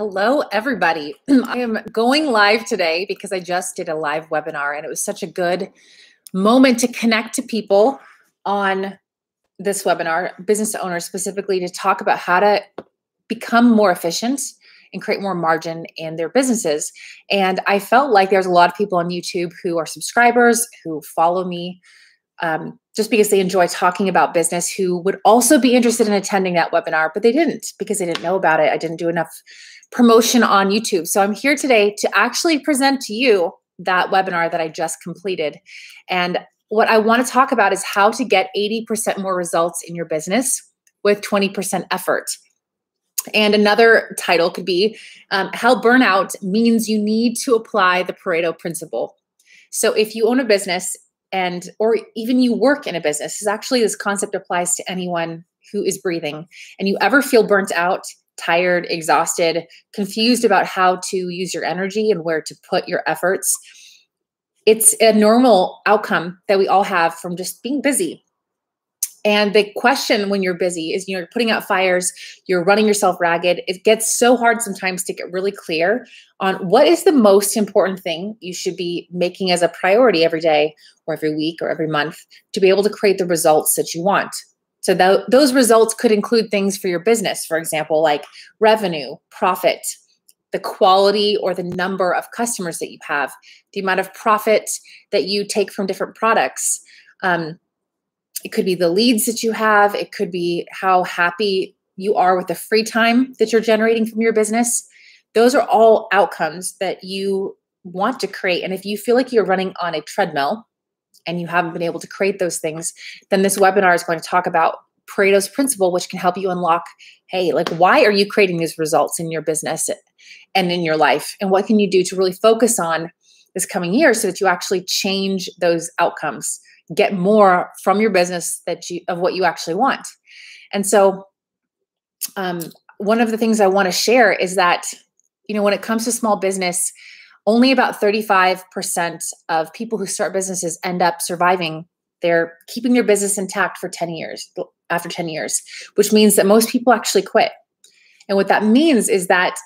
Hello, everybody. I am going live today because I just did a live webinar and it was such a good moment to connect to people on this webinar, business owners specifically, to talk about how to become more efficient and create more margin in their businesses. And I felt like there's a lot of people on YouTube who are subscribers, who follow me just because they enjoy talking about business, who would also be interested in attending that webinar, but they didn't because they didn't know about it. I didn't do enough promotion on YouTube. So I'm here today to actually present to you that webinar that I just completed. And what I want to talk about is how to get 80% more results in your business with 20% effort. And another title could be how burnout means you need to apply the Pareto principle. So if you own a business, or even you work in a business, this concept applies to anyone who is breathing, and you ever feel burnt out, tired, exhausted, confused about how to use your energy and where to put your efforts, it's a normal outcome that we all have from just being busy. And the question when you're busy is, you're putting out fires, you're running yourself ragged. It gets so hard sometimes to get really clear on what is the most important thing you should be making as a priority every day or every week or every month to be able to create the results that you want. So those results could include things for your business, for example, like revenue, profit, the quality or the number of customers that you have, the amount of profit that you take from different products. It could be the leads that you have. It could be how happy you are with the free time that you're generating from your business. Those are all outcomes that you want to create. And if you feel like you're running on a treadmill and you haven't been able to create those things, then this webinar is going to talk about Pareto's principle, which can help you unlock, hey, like, why are you creating these results in your business and in your life? And what can you do to really focus on this coming year so that you actually change those outcomes? Get more from your business of what you actually want. And so one of the things I want to share is that, when it comes to small business, only about 35% of people who start businesses end up surviving. They're keeping their business intact for 10 years, after 10 years, which means that most people actually quit. And what that means is that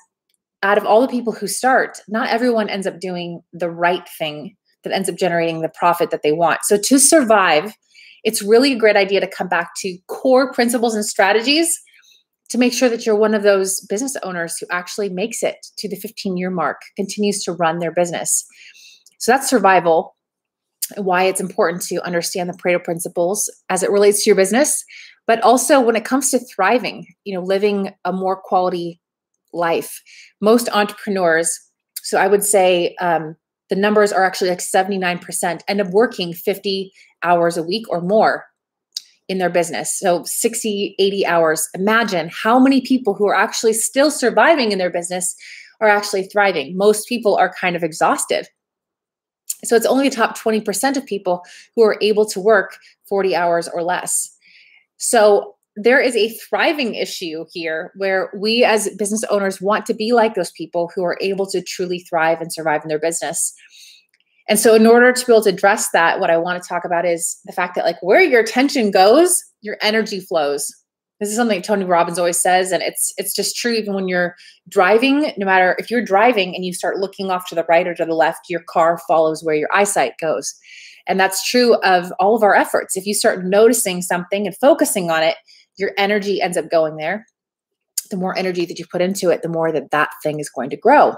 out of all the people who start, not everyone ends up doing the right thing that ends up generating the profit that they want. So to survive, it's really a great idea to come back to core principles and strategies to make sure that you're one of those business owners who actually makes it to the 15-year mark, continues to run their business. So that's survival, why it's important to understand the Pareto principles as it relates to your business, but also when it comes to thriving, living a more quality life. Most entrepreneurs, so I would say, the numbers are actually like 79% end up working 50 hours a week or more in their business. So 60, 80 hours. Imagine how many people who are actually still surviving in their business are actually thriving. Most people are kind of exhausted. So it's only the top 20% of people who are able to work 40 hours or less. So there is a thriving issue here where we as business owners want to be like those people who are able to truly thrive and survive in their business. And so in order to be able to address that, what I want to talk about is the fact that, like, where your attention goes, your energy flows. This is something Tony Robbins always says, and it's just true even when you're driving. No matter if you're driving and you start looking off to the right or to the left, your car follows where your eyesight goes. And that's true of all of our efforts. If you start noticing something and focusing on it, your energy ends up going there. The more energy that you put into it, the more that thing is going to grow.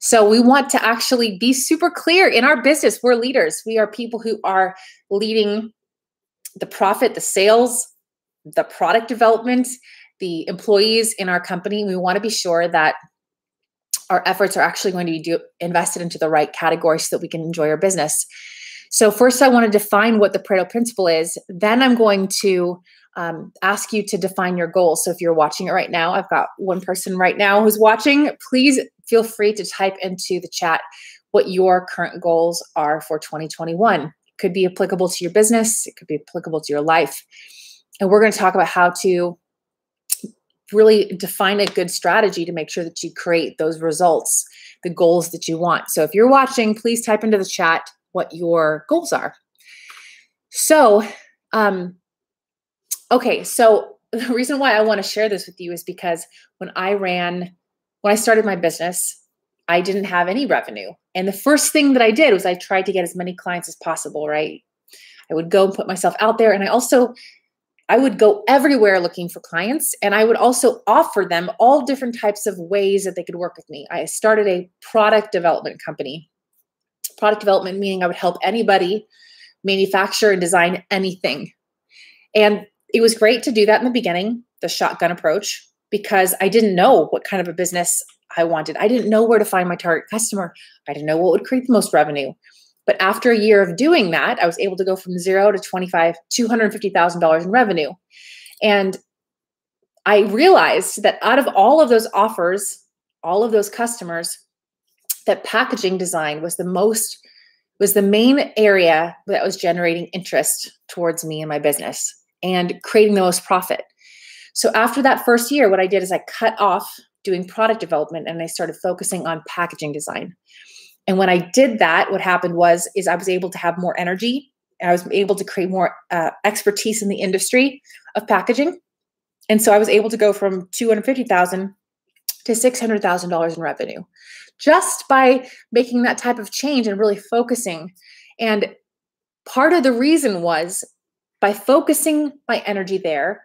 So we want to actually be super clear in our business. We're leaders. We are people who are leading the profit, the sales, the product development, the employees in our company. We want to be sure that our efforts are actually going to be invested into the right category so that we can enjoy our business. So first, I want to define what the Pareto principle is. Then I'm going to ask you to define your goal. So if you're watching it right now, I've got one person right now who's watching. Please feel free to type into the chat what your current goals are for 2021. It could be applicable to your business. It could be applicable to your life. And we're going to talk about how to really define a good strategy to make sure that you create those results, the goals that you want. So if you're watching, please type into the chat what your goals are. So, okay, so the reason why I want to share this with you is because when I ran When I started my business, I didn't have any revenue. And the first thing that I did was I tried to get as many clients as possible, right? I would go and put myself out there. And I would go everywhere looking for clients. And I would also offer them all different types of ways that they could work with me. I started a product development company. Product development meaning I would help anybody manufacture and design anything. And it was great to do that in the beginning, the shotgun approach, because I didn't know what kind of a business I wanted. I didn't know where to find my target customer. I didn't know what would create the most revenue. But after a year of doing that, I was able to go from zero to $250,000 in revenue. And I realized that out of all of those offers, all of those customers, that packaging design was the main area that was generating interest towards me and my business and creating the most profit. So after that first year, what I did is I cut off doing product development and I started focusing on packaging design. And when I did that, what happened is I was able to have more energy and I was able to create more expertise in the industry of packaging. And so I was able to go from $250,000 to $600,000 in revenue just by making that type of change and really focusing. And part of the reason was by focusing my energy there,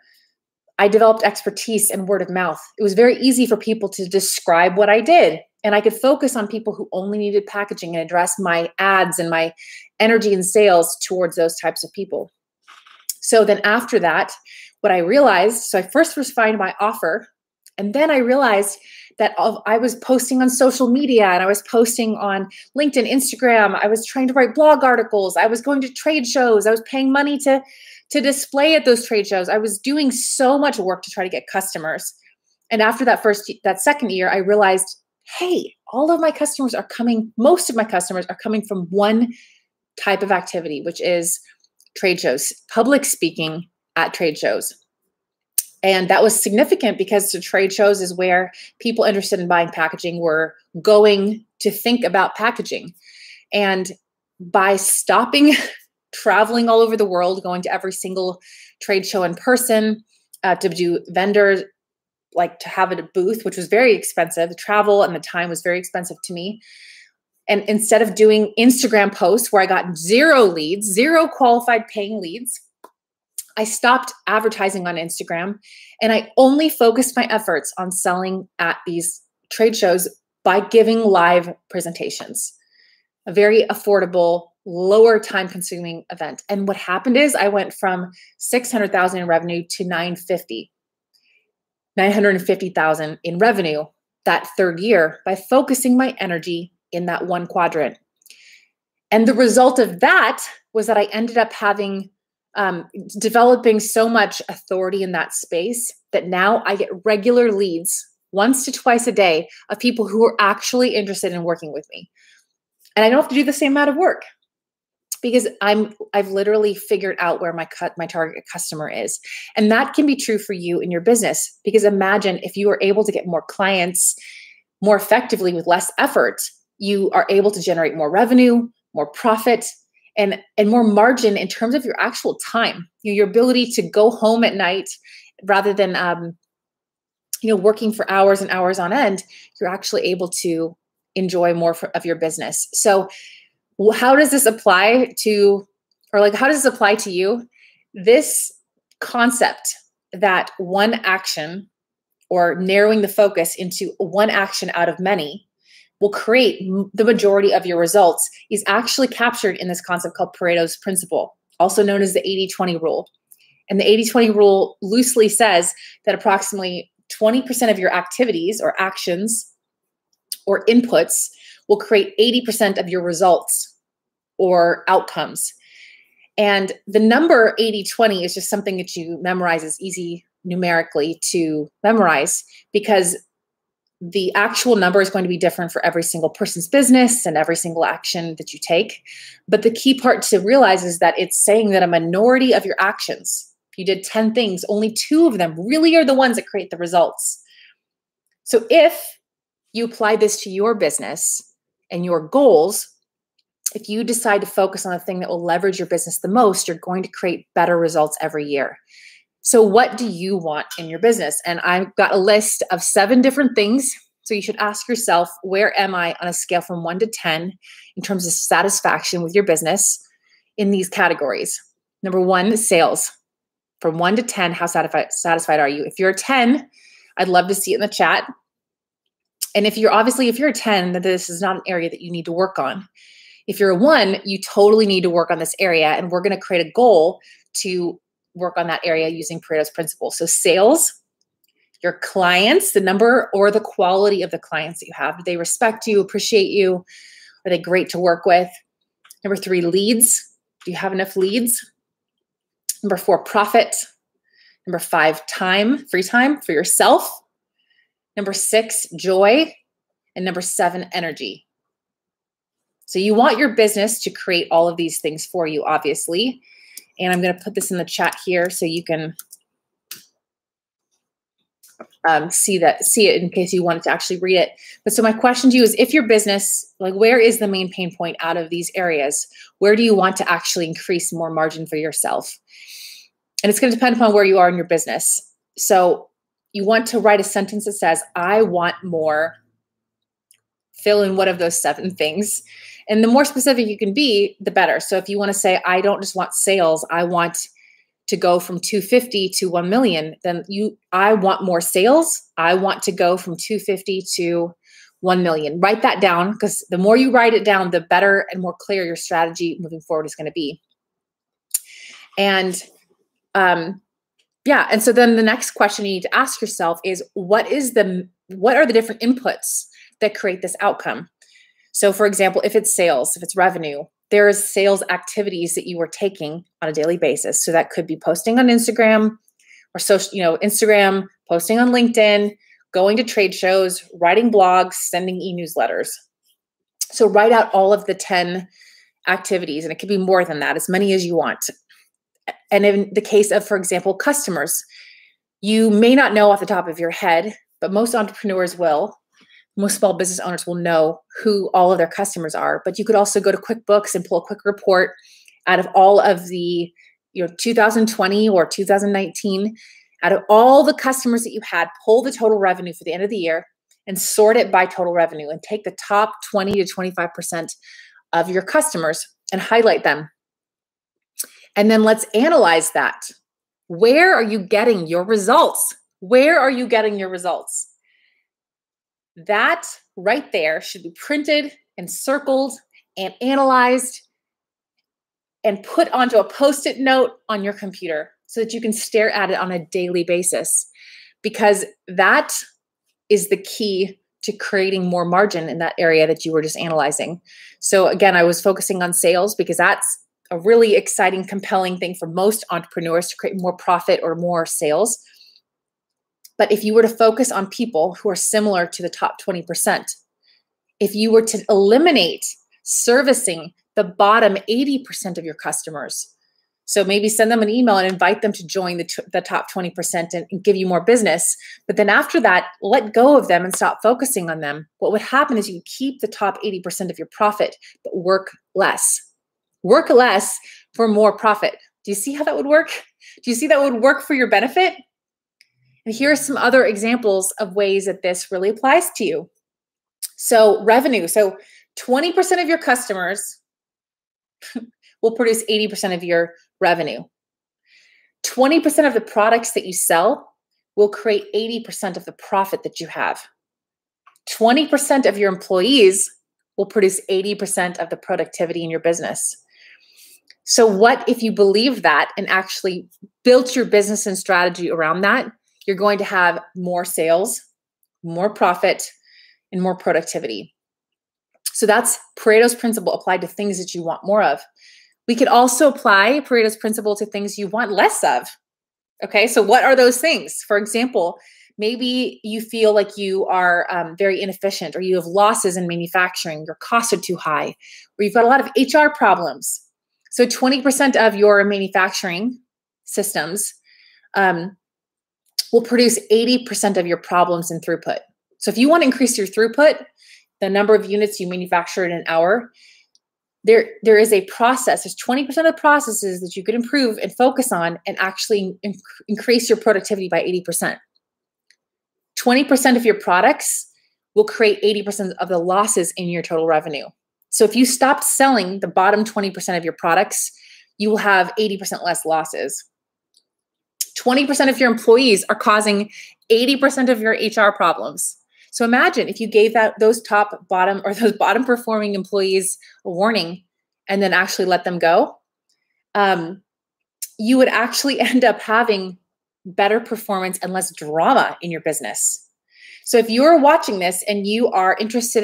I developed expertise and word of mouth. It was very easy for people to describe what I did. And I could focus on people who only needed packaging and address my ads and my energy and sales towards those types of people. So then after that, what I realized, so I first refined my offer. And then I realized that I was posting on social media and I was posting on LinkedIn, Instagram. I was trying to write blog articles. I was going to trade shows. I was paying money to display at those trade shows. I was doing so much work to try to get customers. And after that second year, I realized, hey, all of my customers are coming, most of my customers are coming from one type of activity, which is trade shows, public speaking at trade shows. And that was significant because the trade shows is where people interested in buying packaging were going to think about packaging. And by stopping traveling all over the world, going to every single trade show in person, to do vendors, like to have it a booth, which was very expensive. The travel and the time was very expensive to me. And instead of doing Instagram posts where I got zero leads, zero qualified paying leads, I stopped advertising on Instagram and I only focused my efforts on selling at these trade shows by giving live presentations, a very affordable, lower time consuming event. And what happened is I went from $600,000 in revenue to $950,000 in revenue that third year by focusing my energy in that one quadrant. And the result of that was that I ended up having developing so much authority in that space that now I get regular leads once to twice a day of people who are actually interested in working with me. And I don't have to do the same amount of work because I've literally figured out where my target customer is. And that can be true for you in your business, because imagine if you are able to get more clients more effectively with less effort, you are able to generate more revenue, more profit, and more margin in terms of your actual time, your ability to go home at night rather than working for hours and hours on end. You're actually able to enjoy more of your business. So how does this apply to, how does this apply to you? This concept that one action or narrowing the focus into one action out of many will create the majority of your results is actually captured in this concept called Pareto's principle, also known as the 80-20 rule. And the 80-20 rule loosely says that approximately 20% of your activities or actions or inputs will create 80% of your results or outcomes. And the number 80-20 is just something that you memorize. It's easy numerically to memorize because the actual number is going to be different for every single person's business and every single action that you take. But the key part to realize is that it's saying that a minority of your actions, if you did 10 things, only 2 of them really are the ones that create the results. So if you apply this to your business and your goals, if you decide to focus on the thing that will leverage your business the most, you're going to create better results every year. So what do you want in your business? And I've got a list of 7 different things. So you should ask yourself, where am I on a scale from 1 to 10 in terms of satisfaction with your business in these categories? Number one, sales. From 1 to 10, how satisfied are you? If you're a 10, I'd love to see it in the chat. And if you're obviously, if you're a 10, then this is not an area that you need to work on. If you're a 1, you totally need to work on this area, and we're going to create a goal to work on that area using Pareto's principle. So sales, your clients, the number or the quality of the clients that you have. Do they respect you, appreciate you? Are they great to work with? Number 3, leads. Do you have enough leads? Number 4, profit. Number 5, time, free time for yourself. Number 6, joy. And number 7, energy. So you want your business to create all of these things for you, obviously. And I'm going to put this in the chat here so you can see it in case you wanted to actually read it. But so my question to you is, if your business, like, where is the main pain point out of these areas? Where do you want to actually increase more margin for yourself? And it's going to depend upon where you are in your business. So you want to write a sentence that says, I want more, fill in one of those 7 things. And the more specific you can be, the better. So if you want to say, I don't just want sales, I want to go from 250 to 1 million, then I want more sales. I want to go from 250 to 1 million. Write that down, because the more you write it down, the better and more clear your strategy moving forward is going to be. And yeah. And so then the next question you need to ask yourself is, what are the different inputs that create this outcome? So for example, if it's sales, if it's revenue, there is sales activities that you are taking on a daily basis. So that could be posting on Instagram or social, Instagram, posting on LinkedIn, going to trade shows, writing blogs, sending e-newsletters. So write out all of the 10 activities, and it could be more than that, as many as you want. And in the case of, for example, customers, you may not know off the top of your head, but most entrepreneurs will. Most small business owners will know who all of their customers are, but you could also go to QuickBooks and pull a quick report out of all of the 2020 or 2019, out of all the customers that you had, pull the total revenue for the end of the year and sort it by total revenue, and take the top 20 to 25% of your customers and highlight them. And then let's analyze that. Where are you getting your results? Where are you getting your results? That right there should be printed and circled and analyzed and put onto a Post-it note on your computer so that you can stare at it on a daily basis, because that is the key to creating more margin in that area that you were just analyzing. So again, I was focusing on sales because that's a really exciting, compelling thing for most entrepreneurs, to create more profit or more sales. But if you were to focus on people who are similar to the top 20%, if you were to eliminate servicing the bottom 80% of your customers, so maybe send them an email and invite them to join the top 20% and give you more business. But then after that, let go of them and stop focusing on them. What would happen is you keep the top 80% of your profit, but work less. Work less for more profit. Do you see how that would work? Do you see that would work for your benefit? And here are some other examples of ways that this really applies to you. So revenue. So 20% of your customers will produce 80% of your revenue. 20% of the products that you sell will create 80% of the profit that you have. 20% of your employees will produce 80% of the productivity in your business. So what if you believe that and actually built your business and strategy around that? You're going to have more sales, more profit, and more productivity. So that's Pareto's principle applied to things that you want more of. We could also apply Pareto's principle to things you want less of. Okay, so what are those things? For example, maybe you feel like you are very inefficient, or you have losses in manufacturing, your costs are too high, or you've got a lot of HR problems. So 20% of your manufacturing systems will produce 80% of your problems in throughput. So if you want to increase your throughput, the number of units you manufacture in an hour, there is a process. There's 20% of the processes that you could improve and focus on and actually increase your productivity by 80%. 20% of your products will create 80% of the losses in your total revenue. So if you stopped selling the bottom 20% of your products, you will have 80% less losses. 20% of your employees are causing 80% of your HR problems. So imagine if you gave those bottom performing employees a warning and then actually let them go, you would actually end up having better performance and less drama in your business. So if you're watching this and you are interested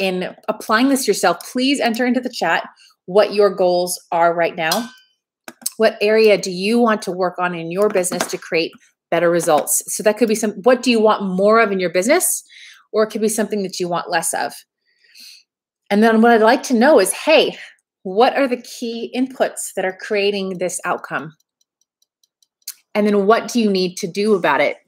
in applying this yourself, please enter into the chat what your goals are right now. What area do you want to work on in your business to create better results? So that could be what do you want more of in your business? Or it could be something that you want less of. And then what I'd like to know is, hey, what are the key inputs that are creating this outcome? And then what do you need to do about it?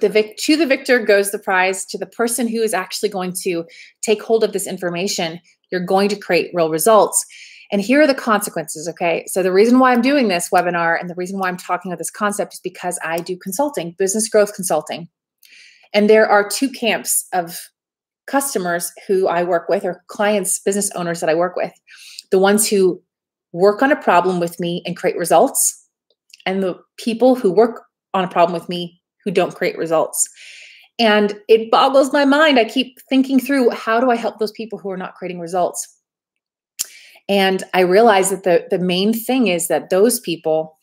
To the victor goes the prize. To the person who is actually going to take hold of this information, you're going to create real results. And here are the consequences, okay? So the reason why I'm doing this webinar and the reason why I'm talking about this concept is because I do consulting, business growth consulting. And there are two camps of customers who I work with, or clients, business owners that I work with. The ones who work on a problem with me and create results, and the people who work on a problem with me who don't create results. And it boggles my mind. I keep thinking through, how do I help those people who are not creating results? And I realized that the main thing is that those people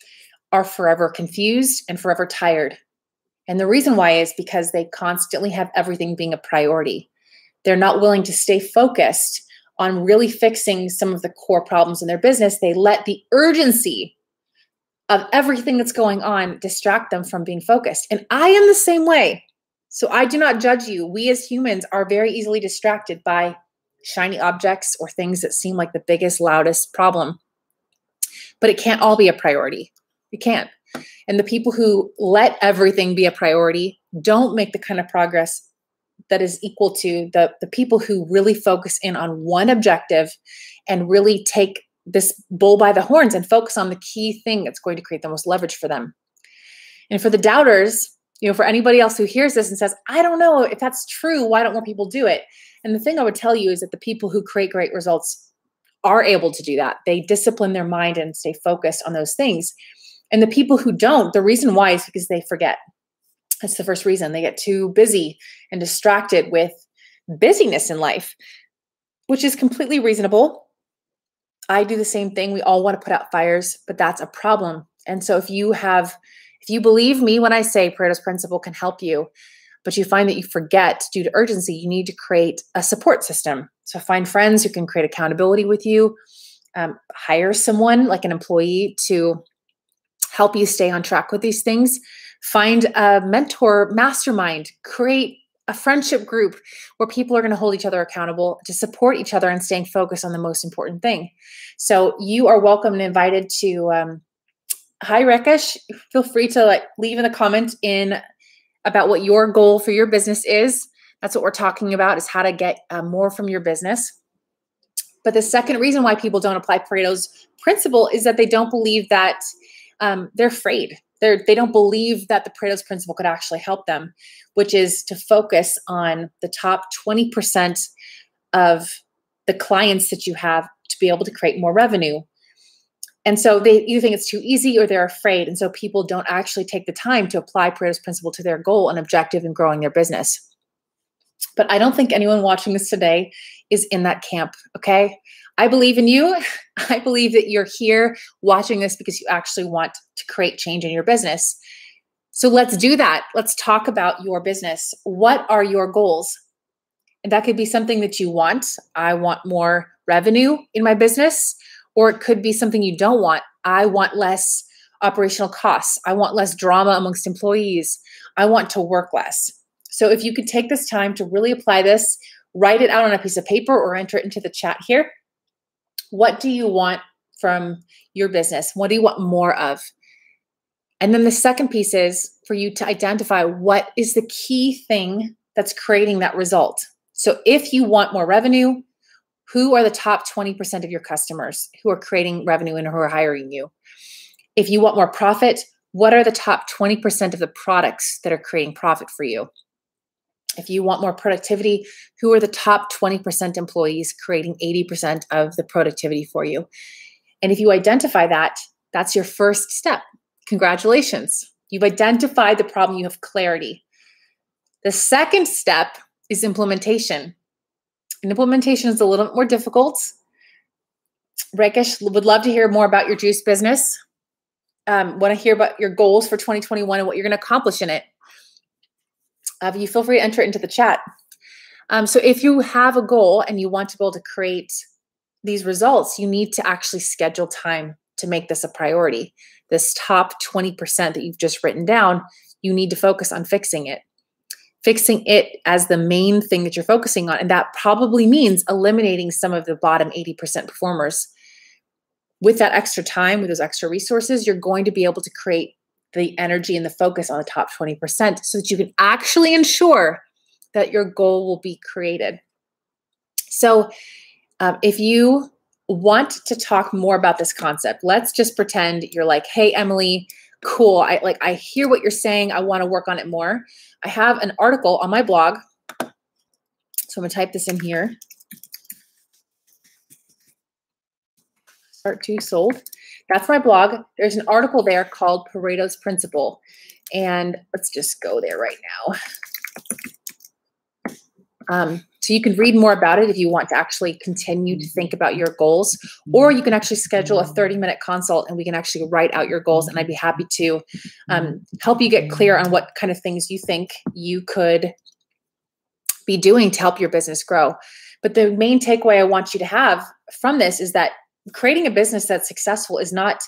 are forever confused and forever tired. And the reason why is because they constantly have everything being a priority. They're not willing to stay focused on really fixing some of the core problems in their business. They let the urgency of everything that's going on distract them from being focused. And I am the same way. So I do not judge you. We as humans are very easily distracted by shiny objects or things that seem like the biggest, loudest problem. But it can't all be a priority. It can't. And the people who let everything be a priority don't make the kind of progress that is equal to the people who really focus in on one objective and really take this bull by the horns and focus on the key thing that's going to create the most leverage for them. And for the doubters, you know, for anybody else who hears this and says, I don't know if that's true, why don't more people do it? And the thing I would tell you is that the people who create great results are able to do that. They discipline their mind and stay focused on those things. And the people who don't, the reason why is because they forget. That's the first reason. They get too busy and distracted with busyness in life, which is completely reasonable. I do the same thing. We all want to put out fires, but that's a problem. And so if you believe me when I say Pareto's principle can help you, but you find that you forget due to urgency, you need to create a support system. So find friends who can create accountability with you, hire someone like an employee to help you stay on track with these things, find a mentor, mastermind, create a friendship group where people are going to hold each other accountable to support each other and staying focused on the most important thing. So you are welcome and invited to, hi Rakesh, feel free to leave in the comment about what your goal for your business is. That's what we're talking about, is how to get more from your business. But the second reason why people don't apply Pareto's principle is that they don't believe that they're afraid. They don't believe that the Pareto's principle could actually help them, which is to focus on the top 20% of the clients that you have to be able to create more revenue. And so they either think it's too easy or they're afraid. And so people don't actually take the time to apply Pareto's principle to their goal and objective in growing their business. But I don't think anyone watching this today is in that camp, okay? I believe in you. I believe that you're here watching this because you actually want to create change in your business. So let's do that. Let's talk about your business. What are your goals? And that could be something that you want. I want more revenue in my business. Or it could be something you don't want. I want less operational costs. I want less drama amongst employees. I want to work less. So if you could take this time to really apply this, write it out on a piece of paper or enter it into the chat here. What do you want from your business? What do you want more of? And then the second piece is for you to identify what is the key thing that's creating that result. So if you want more revenue, who are the top 20% of your customers who are creating revenue and who are hiring you? If you want more profit, what are the top 20% of the products that are creating profit for you? If you want more productivity, who are the top 20% employees creating 80% of the productivity for you? And if you identify that, that's your first step. Congratulations. You've identified the problem. You have clarity. The second step is implementation. And implementation is a little bit more difficult. Rakesh, would love to hear more about your juice business. Want to hear about your goals for 2021 and what you're going to accomplish in it. You feel free to enter it into the chat. So if you have a goal and you want to be able to create these results, you need to actually schedule time to make this a priority. This top 20% that you've just written down, you need to focus on fixing it. Fixing it as the main thing that you're focusing on. And that probably means eliminating some of the bottom 80% performers. With that extra time, with those extra resources, you're going to be able to create the energy and the focus on the top 20% so that you can actually ensure that your goal will be created. So if you want to talk more about this concept, let's just pretend you're like, hey, Emily, cool. I hear what you're saying. I want to work on it more. I have an article on my blog. So I'm going to type this in here. Start to Sold. That's my blog. There's an article there called Pareto's Principle. And let's just go there right now. So you can read more about it if you want to actually continue to think about your goals, or you can actually schedule a 30-minute consult and we can actually write out your goals. And I'd be happy to help you get clear on what kind of things you think you could be doing to help your business grow. But the main takeaway I want you to have from this is that creating a business that's successful is not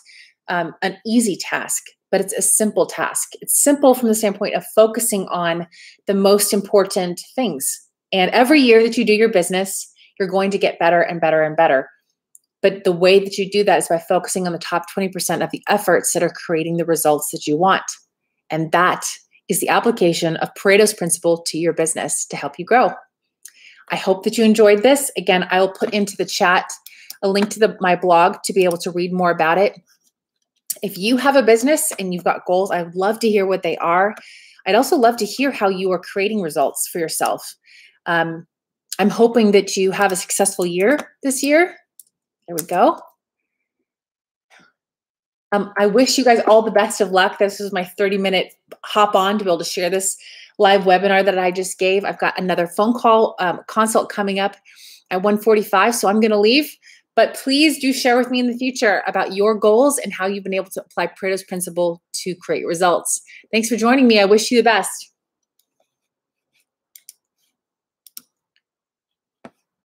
an easy task, but it's a simple task. It's simple from the standpoint of focusing on the most important things. And every year that you do your business, you're going to get better and better and better. But the way that you do that is by focusing on the top 20% of the efforts that are creating the results that you want. And that is the application of Pareto's principle to your business to help you grow. I hope that you enjoyed this. Again, I'll put into the chat a link to my blog to be able to read more about it. If you have a business and you've got goals, I'd love to hear what they are. I'd also love to hear how you are creating results for yourself. I'm hoping that you have a successful year this year. There we go. I wish you guys all the best of luck. This was my 30-minute hop on to be able to share this live webinar that I just gave. I've got another phone call consult coming up at 1:45, so I'm going to leave. But please do share with me in the future about your goals and how you've been able to apply Pareto's principle to create results. Thanks for joining me. I wish you the best.